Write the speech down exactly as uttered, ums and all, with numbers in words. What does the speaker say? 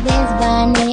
desvanece.